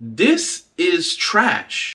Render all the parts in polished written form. This is trash.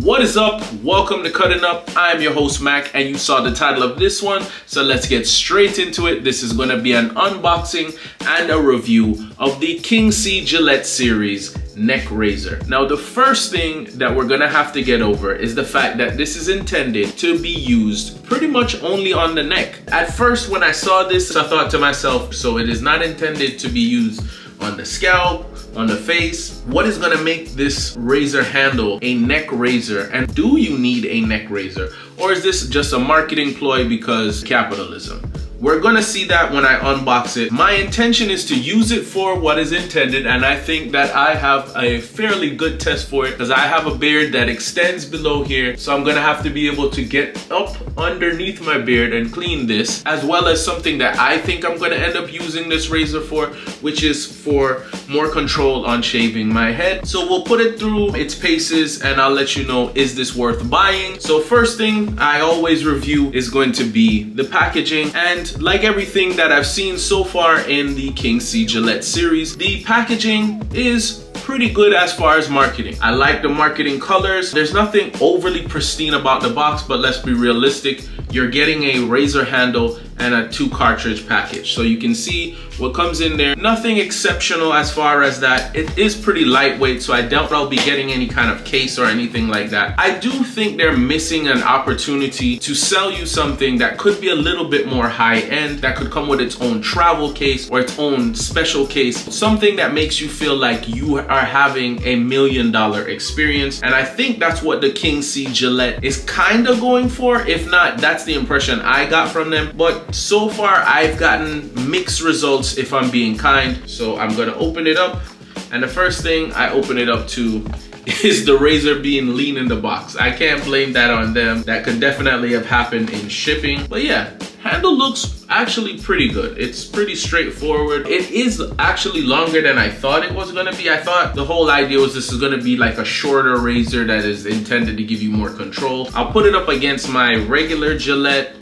What is up? Welcome to Cutting Up. I'm your host Mac, and you saw the title of this one, so let's get straight into it. This is going to be an unboxing and a review of the King C. Gillette series neck razor. Now, the first thing that we're gonna have to get over is the fact that this is intended to be used pretty much only on the neck. At first, when I saw this, I thought to myself, so it is not intended to be used on the scalp, on the face. What is gonna make this razor handle a neck razor? And do you need a neck razor? Or is this just a marketing ploy because capitalism? We're gonna see that when I unbox it. My intention is to use it for what is intended, and I think that I have a fairly good test for it because I have a beard that extends below here, so I'm gonna have to be able to get up underneath my beard and clean this, as well as something that I think I'm gonna end up using this razor for, which is for more control on shaving my head. So we'll put it through its paces and I'll let you know, is this worth buying? So first thing I always review is going to be the packaging, and like everything that I've seen so far in the King C. Gillette series, the packaging is pretty good as far as marketing. I like the marketing colors. There's nothing overly pristine about the box, but let's be realistic. You're getting a razor handle and a 2-cartridge package. So you can see what comes in there. Nothing exceptional as far as that. It is pretty lightweight, so I doubt I'll be getting any kind of case or anything like that. I do think they're missing an opportunity to sell you something that could be a little bit more high-end, that could come with its own travel case or its own special case. Something that makes you feel like you are having a $1 million experience. And I think that's what the King C. Gillette is kind of going for. If not, that's the impression I got from them. But so far, I've gotten mixed results, if I'm being kind. So I'm gonna open it up, and the first thing I open it up to is the razor being lean in the box. I can't blame that on them. That could definitely have happened in shipping. But yeah, handle looks actually pretty good. It's pretty straightforward. It is actually longer than I thought it was gonna be. I thought the whole idea was this is gonna be like a shorter razor that is intended to give you more control. I'll put it up against my regular Gillette,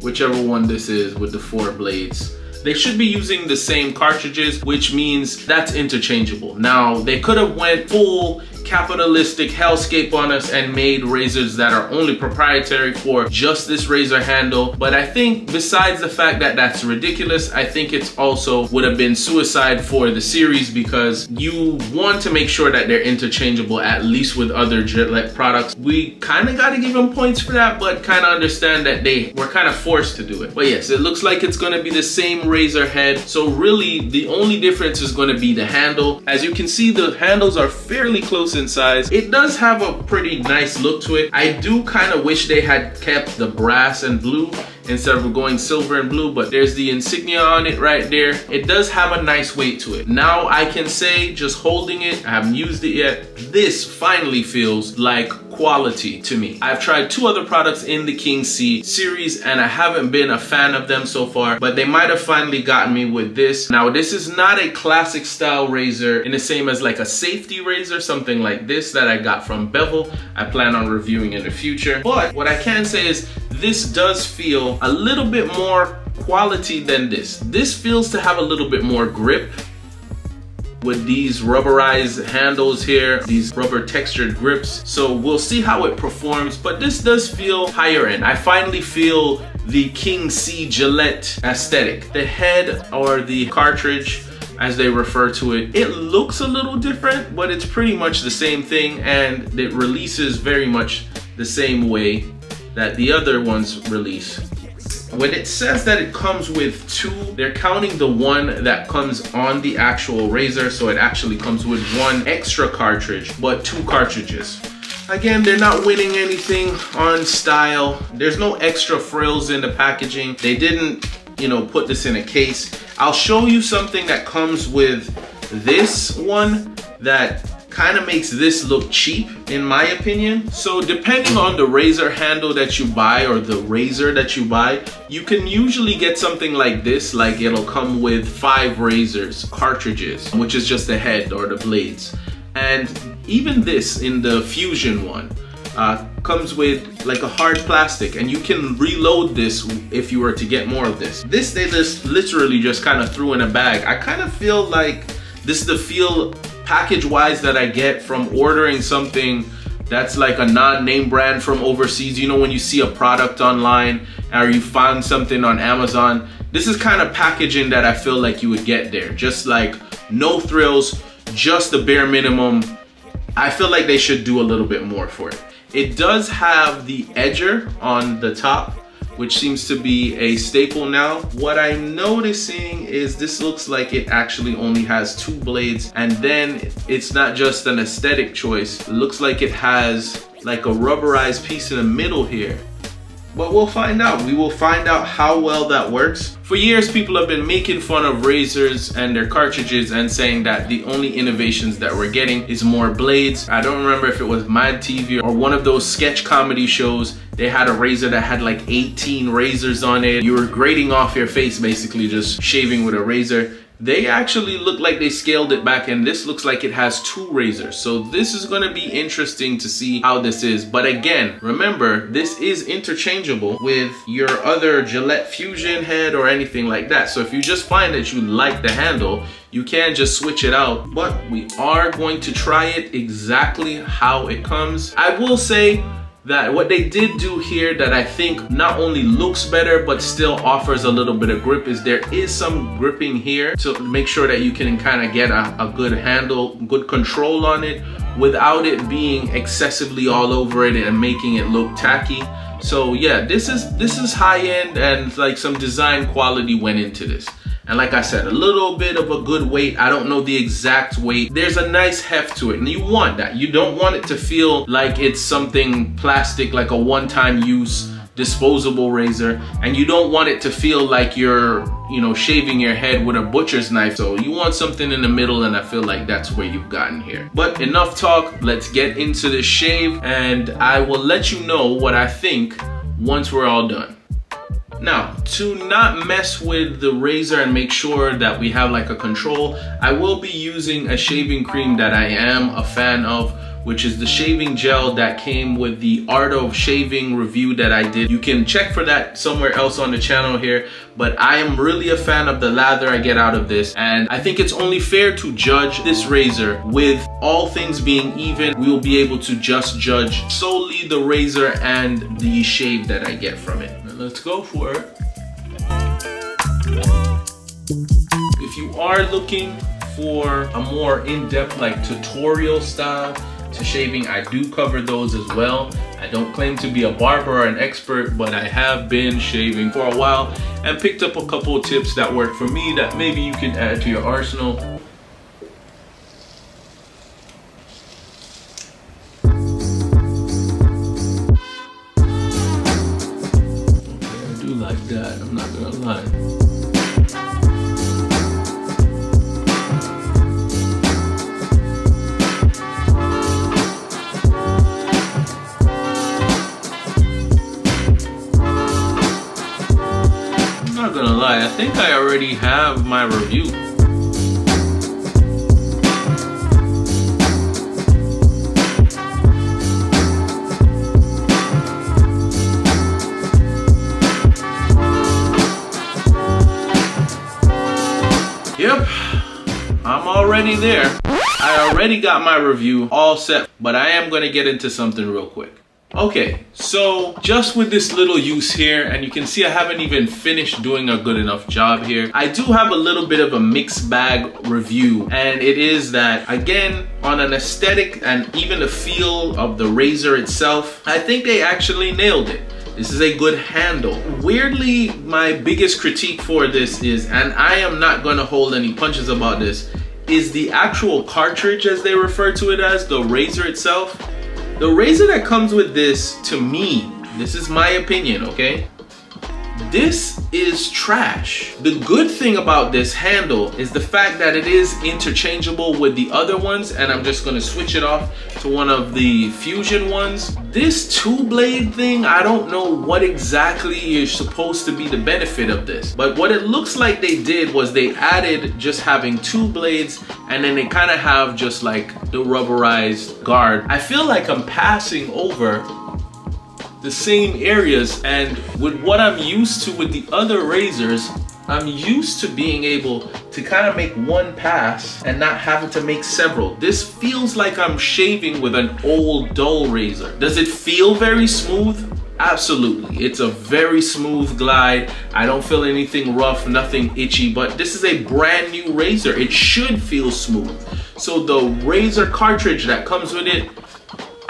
whichever one this is, with the 4 blades. They should be using the same cartridges, which means that's interchangeable. Now, they could have went full capitalistic hellscape on us and made razors that are only proprietary for just this razor handle, but I think besides the fact that that's ridiculous, I think it's also would have been suicide for the series, because you want to make sure that they're interchangeable, at least with other Gillette products. We kind of got to give them points for that, but kind of understand that they were kind of forced to do it. But yes, it looks like it's going to be the same razor head, so really the only difference is going to be the handle. As you can see, the handles are fairly close in size. It does have a pretty nice look to it. I do kind of wish they had kept the brass and blue instead of going silver and blue, but there's the insignia on it right there. It does have a nice weight to it. Now I can say, just holding it, I haven't used it yet, this finally feels like quality to me. I've tried 2 other products in the King C series and I haven't been a fan of them so far, but they might have finally gotten me with this. Now, this is not a classic style razor in the same as like a safety razor, something like this that I got from Bevel. I plan on reviewing in the future, but what I can say is this does feel a little bit more quality than this. This feels to have a little bit more grip with these rubberized handles here, these rubber textured grips. So we'll see how it performs, but this does feel higher end. I finally feel the King C. Gillette aesthetic. The head, or the cartridge as they refer to it, it looks a little different, but it's pretty much the same thing, and it releases very much the same way that the other ones release. When it says that it comes with 2, they're counting the one that comes on the actual razor, so it actually comes with 1 extra cartridge, but 2 cartridges. Again, they're not winning anything on style. There's no extra frills in the packaging. They didn't, you know, put this in a case. I'll show you something that comes with this one that kind of makes this look cheap, in my opinion. So depending on the razor handle that you buy, or the razor that you buy, you can usually get something like this. Like, it'll come with 5 cartridges, which is just the head or the blades. And even this in the Fusion one, comes with like a hard plastic, and you can reload this if you were to get more of this. This they just literally just kind of threw in a bag. I kind of feel like this is the feel package-wise that I get from ordering something that's like a non-name brand from overseas. You know, when you see a product online or you find something on Amazon, this is kind of packaging that I feel like you would get there. Just like no frills, just the bare minimum. I feel like they should do a little bit more for it. It does have the edger on the top, which seems to be a staple now. What I'm noticing is this looks like it actually only has 2 blades, and then it's not just an aesthetic choice. It looks like it has like a rubberized piece in the middle here. But we'll find out. We will find out how well that works. For years, people have been making fun of razors and their cartridges and saying that the only innovations that we're getting is more blades. I don't remember if it was Mad TV or one of those sketch comedy shows. They had a razor that had like 18 razors on it. You were grating off your face, basically just shaving with a razor. They actually look like they scaled it back, and this looks like it has 2 razors. So this is gonna be interesting to see how this is. But again, remember, this is interchangeable with your other Gillette Fusion head or anything like that. So if you just find that you like the handle, you can just switch it out. But we are going to try it exactly how it comes. I will say that what they did do here that I think not only looks better but still offers a little bit of grip is there is some gripping here to make sure that you can kind of get a good handle, good control on it without it being excessively all over it and making it look tacky. So yeah, this is high end, and like some design quality went into this. And like I said, a little bit of a good weight. I don't know the exact weight. There's a nice heft to it, and you want that. You don't want it to feel like it's something plastic, like a one-time use disposable razor, and you don't want it to feel like you're, you know, shaving your head with a butcher's knife. So you want something in the middle, and I feel like that's where you've gotten here. But enough talk, let's get into the shave, and I will let you know what I think once we're all done. Now, to not mess with the razor and make sure that we have like a control, I will be using a shaving cream that I am a fan of, which is the shaving gel that came with the Art of Shaving review that I did. You can check for that somewhere else on the channel here, but I am really a fan of the lather I get out of this, and I think it's only fair to judge this razor with all things being even. We will be able to just judge solely the razor and the shave that I get from it. Let's go for it. If you are looking for a more in-depth like tutorial style to shaving, I do cover those as well. I don't claim to be a barber or an expert, but I have been shaving for a while and picked up a couple of tips that work for me that maybe you can add to your arsenal. I'm not gonna lie, I think I already have my review. Yep, I'm already there. I already got my review all set, but I am gonna get into something real quick. Okay, so just with this little use here, and you can see I haven't even finished doing a good enough job here. I do have a little bit of a mixed bag review, and it is that, again, on an aesthetic and even the feel of the razor itself, I think they actually nailed it. This is a good handle. Weirdly, my biggest critique for this is, and I am not gonna hold any punches about this, is the actual cartridge, as they refer to it as, the razor itself. The razor that comes with this, to me, this is my opinion, okay? This is trash. The good thing about this handle is the fact that it is interchangeable with the other ones, and I'm just gonna switch it off to one of the Fusion ones. This two-blade thing, I don't know what exactly is supposed to be the benefit of this, but what it looks like they did was they added just having two blades, and then they kind of have just like the rubberized guard. I feel like I'm passing over the same areas, and with what I'm used to with the other razors, I'm used to being able to kind of make one pass and not having to make several. This feels like I'm shaving with an old dull razor. Does it feel very smooth? Absolutely, it's a very smooth glide. I don't feel anything rough, nothing itchy, but this is a brand new razor. It should feel smooth. So the razor cartridge that comes with it,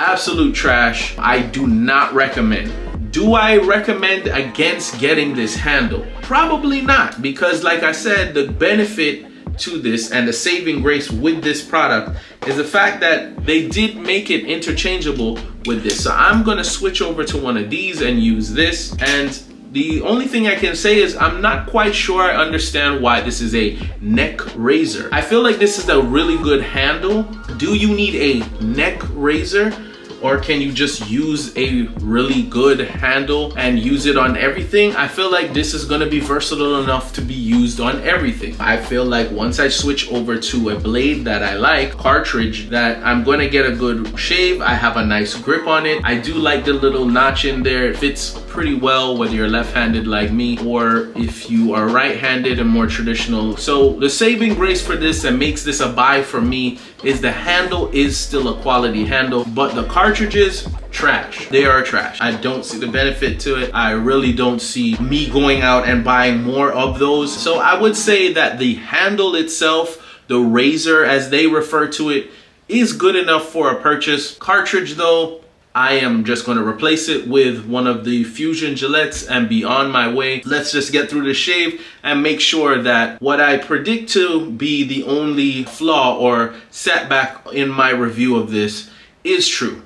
absolute trash. I do not recommend. Do I recommend against getting this handle? Probably not, because like I said, the benefit to this and the saving grace with this product is the fact that they did make it interchangeable with this. So I'm gonna switch over to one of these and use this. And the only thing I can say is I'm not quite sure I understand why this is a neck razor. I feel like this is a really good handle. Do you need a neck razor? Or can you just use a really good handle and use it on everything? I feel like this is gonna be versatile enough to be used on everything. I feel like once I switch over to a blade that I like, cartridge, that I'm gonna get a good shave. I have a nice grip on it. I do like the little notch in there. It fits pretty well whether you're left-handed like me or if you are right-handed and more traditional. So the saving grace for this that makes this a buy for me is the handle is still a quality handle, but the cartridges, trash. They are trash. I don't see the benefit to it. I really don't see me going out and buying more of those. So I would say that the handle itself, the razor as they refer to it, is good enough for a purchase. Cartridge though, I am just going to replace it with one of the Fusion Gillettes and be on my way. Let's just get through the shave and make sure that what I predict to be the only flaw or setback in my review of this is true.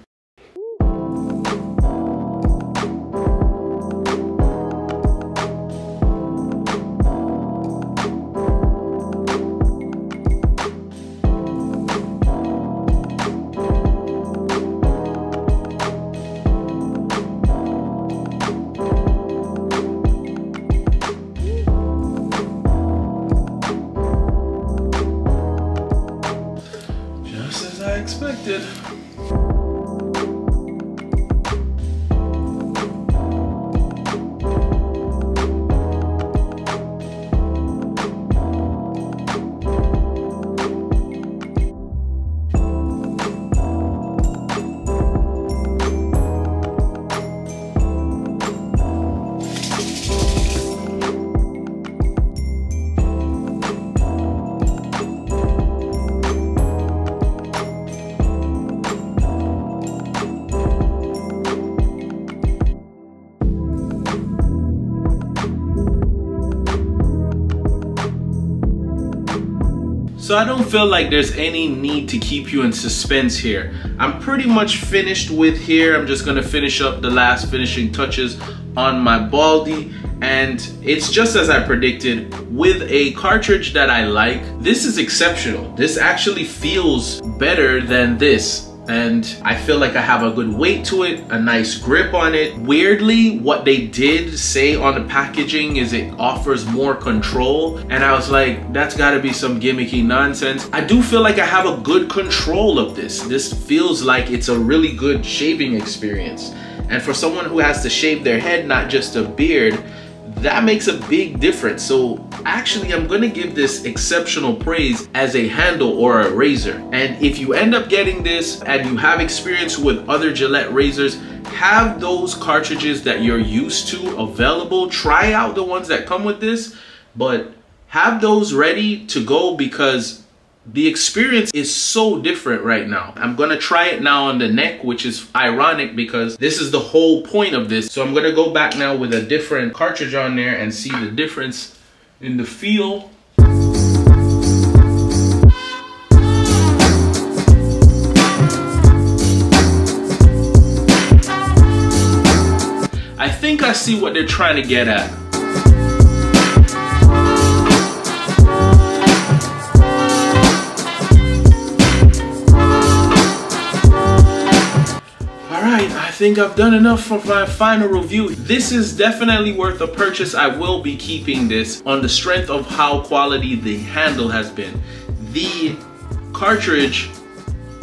Expected. So I don't feel like there's any need to keep you in suspense here. I'm pretty much finished with here. I'm just gonna finish up the last finishing touches on my baldy. And it's just as I predicted, with a cartridge that I like. This is exceptional. This actually feels better than this. And I feel like I have a good weight to it, a nice grip on it. Weirdly, what they did say on the packaging is it offers more control. And I was like, that's gotta be some gimmicky nonsense. I do feel like I have a good control of this. This feels like it's a really good shaving experience. And for someone who has to shave their head, not just a beard, that makes a big difference. So actually, I'm gonna give this exceptional praise as a handle or a razor. And if you end up getting this and you have experience with other Gillette razors, have those cartridges that you're used to available. Try out the ones that come with this, but have those ready to go because the experience is so different right now. I'm gonna try it now on the neck, which is ironic because this is the whole point of this. So I'm gonna go back now with a different cartridge on there and see the difference in the feel. I think I see what they're trying to get at. think I've done enough for my final review. This is definitely worth a purchase. I will be keeping this on the strength of how quality the handle has been. The cartridge,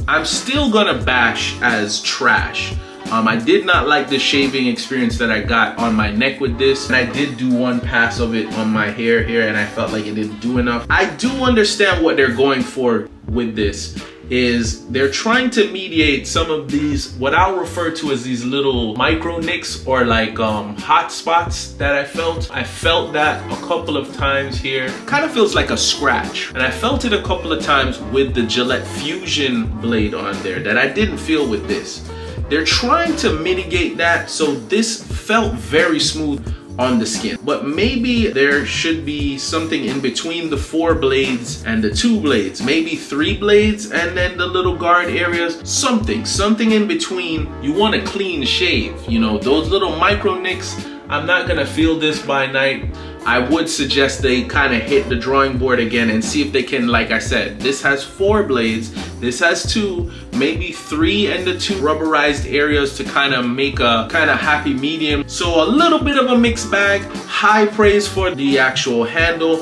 I'm still gonna bash as trash. I did not like the shaving experience that I got on my neck with this, and I did do one pass of it on my hair here, and I felt like it didn't do enough. I do understand what they're going for with this, is they're trying to mediate some of these, what I'll refer to as these little micro nicks or like hot spots that I felt. I felt that a couple of times here. It kind of feels like a scratch. And I felt it a couple of times with the Gillette Fusion blade on there that I didn't feel with this. They're trying to mitigate that, so this felt very smooth on the skin. But maybe there should be something in between the 4 blades and the 2 blades, maybe 3 blades and then the little guard areas, something in between. You want a clean shave, you know, those little micro nicks. I'm not gonna feel this by night. I would suggest they kind of hit the drawing board again and see if they can, like I said, this has 4 blades, this has 2, maybe 3 and the 2 rubberized areas to kind of make a kind of happy medium. So a little bit of a mixed bag. High praise for the actual handle,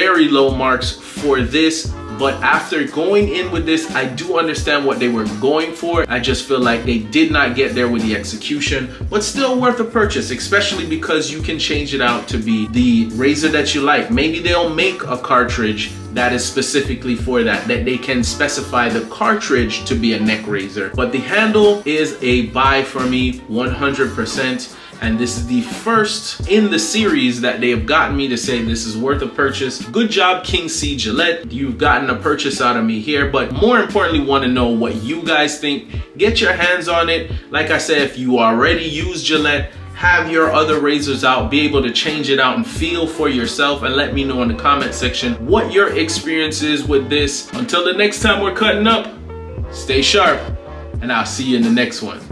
very low marks for this. But after going in with this, I do understand what they were going for. I just feel like they did not get there with the execution, but still worth a purchase, especially because you can change it out to be the razor that you like. Maybe they'll make a cartridge that is specifically for that they can specify the cartridge to be a neck razor. But the handle is a buy for me, 100%. And this is the first in the series that they have gotten me to say this is worth a purchase. Good job, King C. Gillette. You've gotten a purchase out of me here, but more importantly, want to know what you guys think. Get your hands on it. Like I said, if you already use Gillette, have your other razors out, be able to change it out and feel for yourself, and let me know in the comment section what your experience is with this. Until the next time we're cutting up, stay sharp, and I'll see you in the next one.